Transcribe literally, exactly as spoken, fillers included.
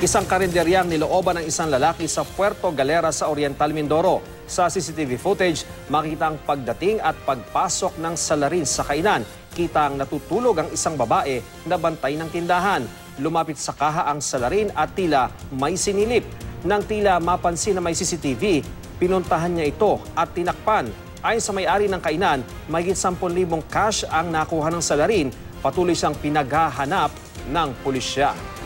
Isang karinderyang nilooban ng isang lalaki sa Puerto Galera sa Oriental Mindoro. Sa C C T V footage, makita ang pagdating at pagpasok ng salarin sa kainan. Kita ang natutulog ang isang babae na bantay ng tindahan. Lumapit sa kaha ang salarin at tila may sinilip. Nang tila mapansin na may C C T V, pinuntahan niya ito at tinakpan. Ayon sa may-ari ng kainan, mahigit sampung libong cash ang nakuha ng salarin. Patuloy siyang pinaghahanap ng pulisya.